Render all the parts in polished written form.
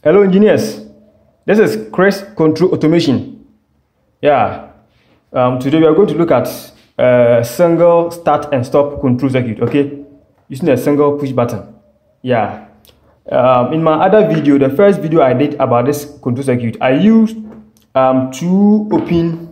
Hello engineers, this is Chris Control Automation. Today we are going to look at a single start and stop control circuit, okay, using a single push button. In my other video, the first video I did about this control circuit, I used two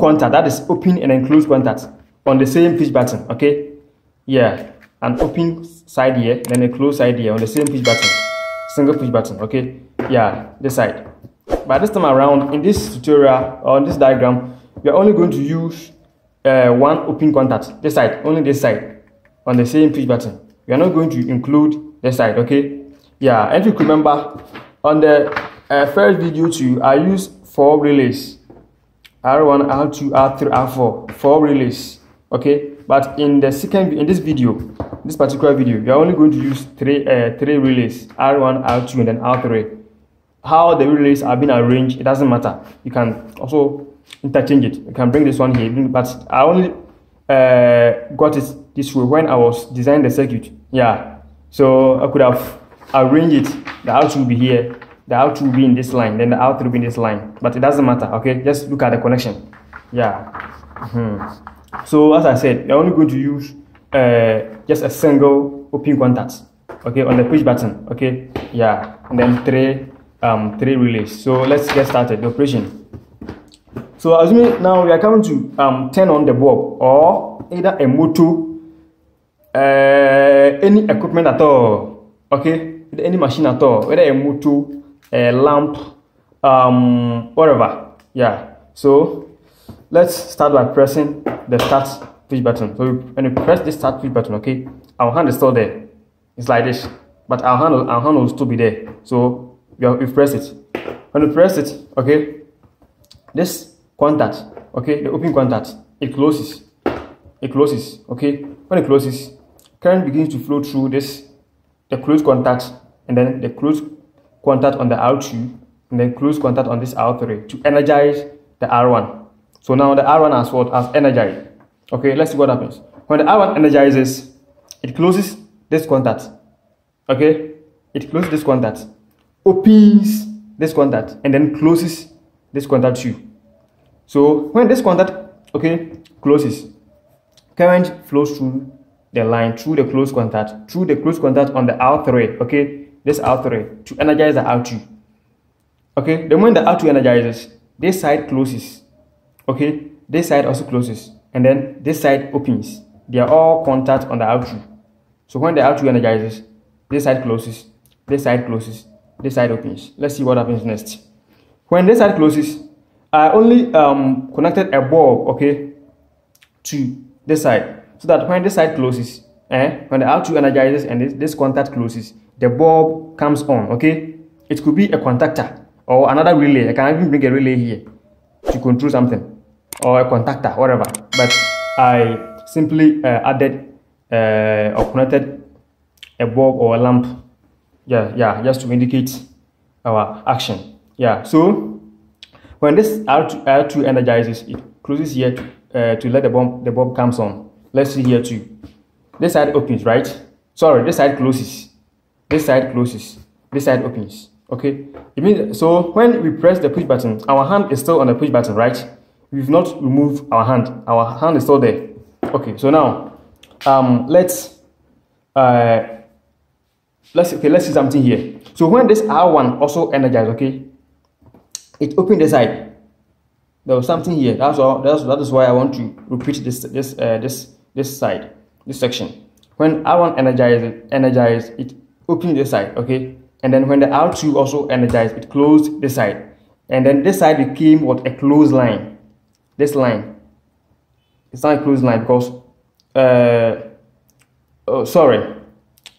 contacts, that is open and then close contacts on the same push button, okay. An open side here and then a close side here on the same push button, single push button, okay. This side. But this time around, in this tutorial or on this diagram, we are only going to use one open contact, this side, only this side, on the same push button. We are not going to include this side, okay. And you remember on the first video too, I used 4 relays, R1, R2, R3, R4, 4 relays, okay. But in this particular video, we are only going to use three relays, R1, R2, and then R3. How the relays are being arranged, it doesn't matter. You can also interchange it. You can bring this one here, but I only got it this way when I was designing the circuit. So I could have arranged it. The R2 will be here, the R2 will be in this line, then the R3 will be in this line. But it doesn't matter, okay? Just look at the connection. So as I said, we are only going to use just a single open contact, okay, on the push button, okay. And then three relays. So let's get started the operation. So assuming now we are coming to turn on the bulb or either a motor, any equipment at all, okay, any machine at all, whether a motor, a lamp, whatever. So let's start by pressing the start push button. So when you press the start push button, okay, our hand is still there. It's like this, but our hand will still be there. So you press it. When you press it, okay, this contact, okay, the open contact, it closes. It closes, okay. When it closes, current begins to flow through the closed contact, and then the closed contact on the R2, and then closed contact on this R3 to energize the R1. So now the R1 has energized. Okay, let's see what happens. When the R1 energizes, it closes this contact. Okay, it closes this contact, opens this contact, and then closes this contact too. So when this contact, okay, closes, current flows through the line, through the closed contact on the R3, okay, this R3 to energize the R2. Okay, then when the R2 energizes, this side closes. Okay, this side also closes, and then this side opens. They are all contacts on the R2. So when the R2 energizes, this side closes, this side closes, this side opens. Let's see what happens next. When this side closes, I only connected a bulb, okay, to this side, so that when this side closes, when the R2 energizes and this contact closes, the bulb comes on, okay. It could be a contactor or another relay. I can even bring a relay here to control something, or a contactor, whatever, but I simply added or connected a bulb or a lamp, just to indicate our action. So when this R2 energizes, it closes here to let the bulb comes on. Let's see here too. This side opens, right? Sorry, this side closes, this side closes, this side opens. Okay, it means so when we press the push button, our hand is still on the push button, right? We've not removed our hand. Our hand is still there. Okay, so now let's see something here. So when this R1 also energizes, okay, it opens the side. There was something here. That is why I want to repeat this side, this section. When R1 energizes, it opens the side, okay. And then when the R2 also energized, it closed this side. And then this side became what? A closed line. This line. It's not a closed line because...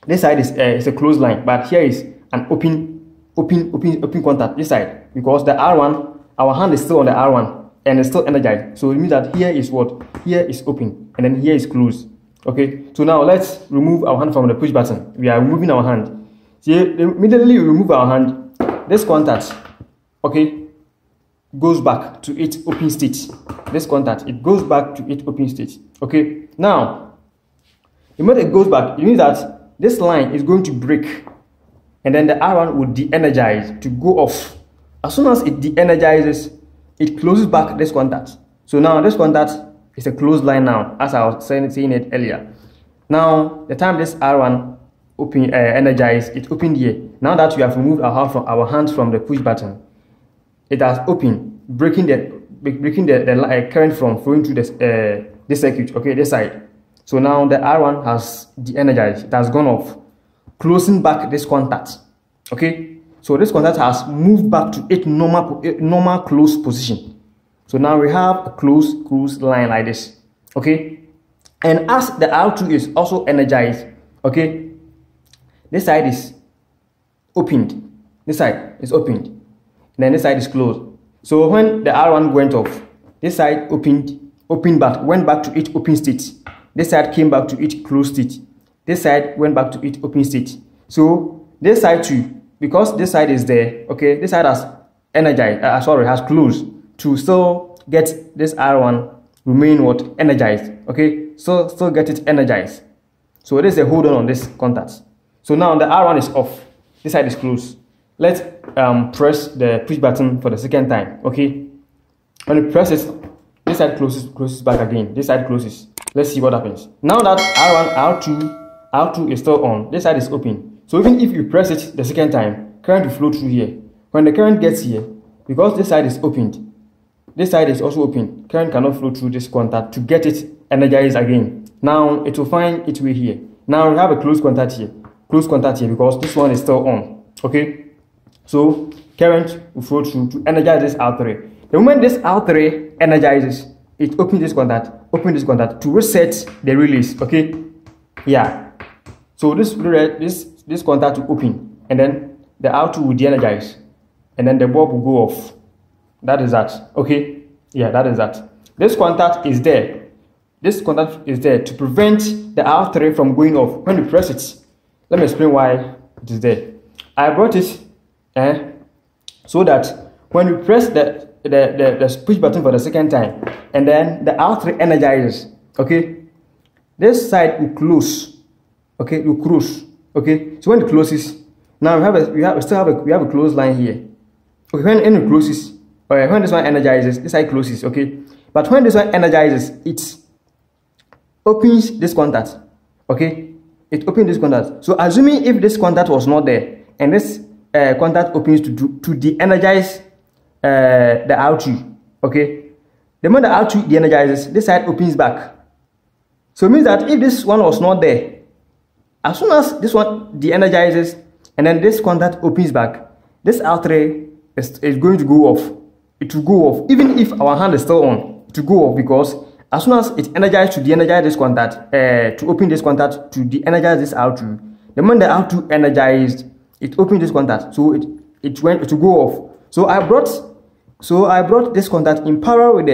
This side is a closed line. But here is an open contact. This side. Because the R1, our hand is still on the R1. And it's still energized. So it means that here is what? Here is open. And then here is closed. Okay. So now let's remove our hand from the push button. We are removing our hand. See, immediately we remove our hand, this contact, okay, goes back to its open state. This contact, it goes back to its open state, okay. Now, the moment it goes back, it means that this line is going to break. and then the iron will de-energize to go off. As soon as it de-energizes, it closes back this contact. So now this contact is a closed line now, as I was saying it earlier. Now the time this iron energized, it opened here. Now that we have removed our hands from the push button, it has opened, breaking the current from flowing through this circuit, okay, this side. So now the R1 has de-energized, it has gone off, closing back this contact, okay. So this contact has moved back to its normal closed position. So now we have a closed line like this, okay. And as the R2 is also energized, okay, this side is opened, this side is opened, and then this side is closed. So when the R1 went off, this side went back to its open state. This side came back to its closed state. This side went back to its open state. So this side too, because this side is there, okay, this side has energized, has closed, to still get this R1 remain what? Energized, okay? So still get it energized. So there's a hold on this contact. So now the R1 is off, this side is closed. Let's press the push button for the second time, okay? When you press it, this side closes back again, this side closes. Let's see what happens. Now that R2 is still on, this side is open. So even if you press it the second time, current will flow through here. When the current gets here, because this side is opened, this side is also open, current cannot flow through this contact to get it energized again. Now it will find its way here. Now we have a closed contact here because this one is still on, okay? So current will flow through to energize this R3. The moment this R3 energizes, it opens this contact, to reset the release, okay? Yeah, so this contact will open, and then the R2 will de-energize, and then the bulb will go off. That is that, okay? Yeah, that is that. This contact is there, to prevent the R3 from going off when you press it. Let me explain why it is there. I brought it so that when you press the push button for the second time, and then the R3 energizes, okay, this side will close, okay, so when it closes, now we still have a closed line here, okay. When it closes, or when this one energizes, this side closes, okay, but when this one energizes, it opens this contact, okay, it opens this contact. So assuming if this contact was not there, and this contact opens to de-energize the R2, okay, the moment the R2 de-energizes, this side opens back. So it means that if this one was not there, as soon as this one de-energizes and then this contact opens back, this R3 is going to go off. It will go off even if our hand is still on. It will go off because as soon as it energizes to de-energize this contact, to open this contact to de-energize this R2, the moment the R2 energized, it opens this contact, so it will go off. So I brought this contact in parallel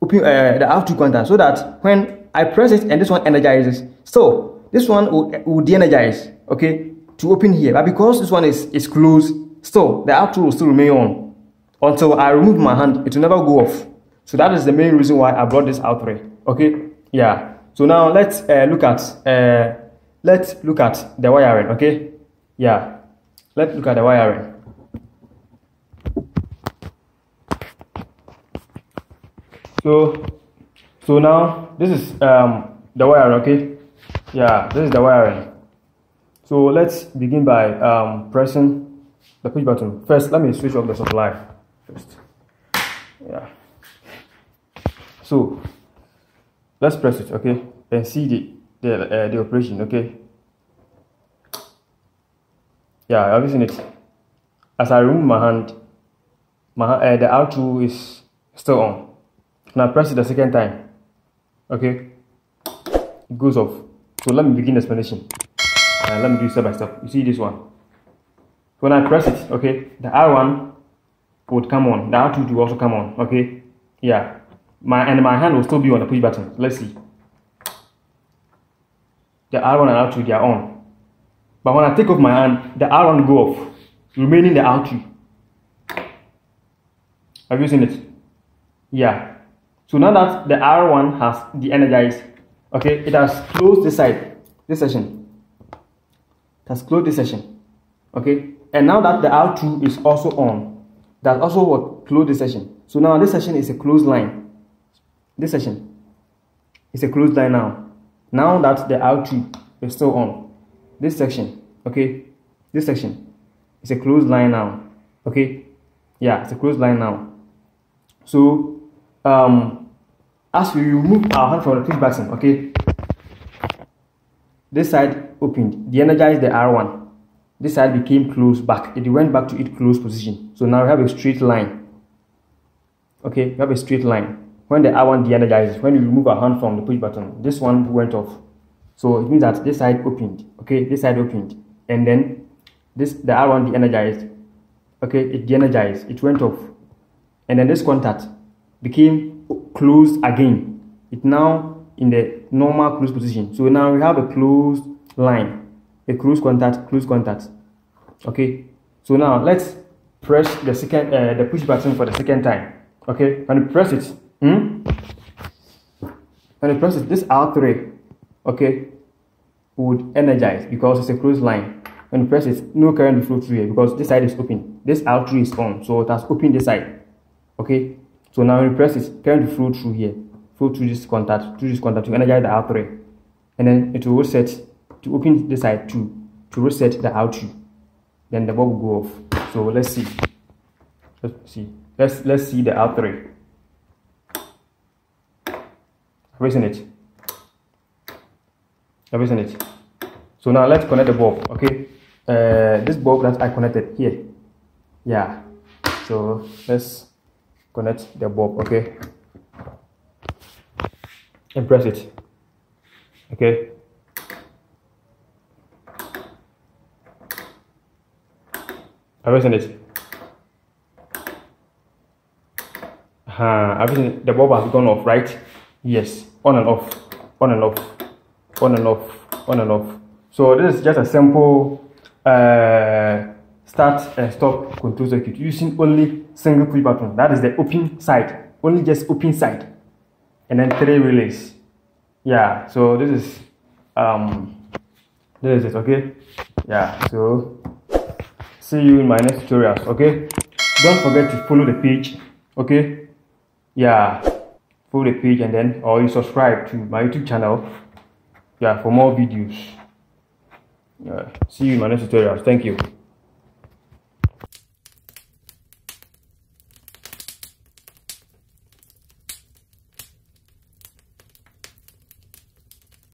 with the R2 contact, so that when I press it and this one energizes, so this one will de-energize, okay, to open here. But because this one is closed, so the R2 will still remain on until I remove my hand. It will never go off. So that is the main reason why I brought this R3. Okay, yeah. So now let's look at the wiring. Okay, yeah. Let's look at the wiring. So now this is the wiring, okay? Yeah, this is the wiring. So let's begin by pressing the push button. First, let me switch off the supply first. Yeah. So let's press it, okay, and see the operation, okay? Yeah, I've seen it. As I remove my hand, the R2 is still on. Now press it the second time, okay, it goes off. So let me begin the explanation, and let me do step by step. You see this one, when I press it, okay, the R1 would come on, the R2 will also come on, okay, yeah, my hand will still be on the push button. Let's see, the R1 and R2, they are on, but when I take off my hand, the R1 will go off, remaining the R2. Have you seen it? Yeah. So now that the R1 has de-energized, okay, it has closed this side, this section. It has closed this section. Okay, and now that the R2 is also on, that also will close the session. So now this session is a closed line. This session is a closed line now. Now that the R2 is still on, this section, okay, this section is a closed line now. Okay, yeah, it's a closed line now. So as we remove our hand from the push button, okay, this side opened, de-energized the R1. This side became closed back. It went back to its closed position. So now we have a straight line. Okay, we have a straight line. When the R1 de-energizes, when we remove our hand from the push button, this one went off. So it means that this side opened. Okay, this side opened. And then this, the R1 de-energized. Okay, it de-energized. It went off. And then this contact became closed again. It now in the normal closed position. So now we have a closed line. A close contact, okay. So now let's press the second, the push button for the second time, okay. When you press it, when you press it, this R3, okay, would energize because it's a closed line. When you press it, no current will flow through here because this side is open. This R3 is on, so it has opened this side, okay. So now when you press it, current will flow through here, flow through this contact to energize the R3, and then it will reset. To open the side to reset the R2, then the bulb will go off. So let's see. Let's see the R3. Raising it. Raising it. So now let's connect the bulb. Okay. This bulb that I connected here. Yeah. So let's connect the bulb. Okay. And press it. Okay. I've seen it. The bulb has gone off, right? Yes, on and off, on and off, on and off, on and off. So this is just a simple start and stop control circuit using only single push button. That is the open side, only just open side, and then 3 relays. Yeah. So this is it. Okay. Yeah. So. See you in my next tutorials, okay? Don't forget to follow the page, okay? Yeah, follow the page and then, or you subscribe to my YouTube channel, yeah, for more videos. Yeah. See you in my next tutorials. Thank you.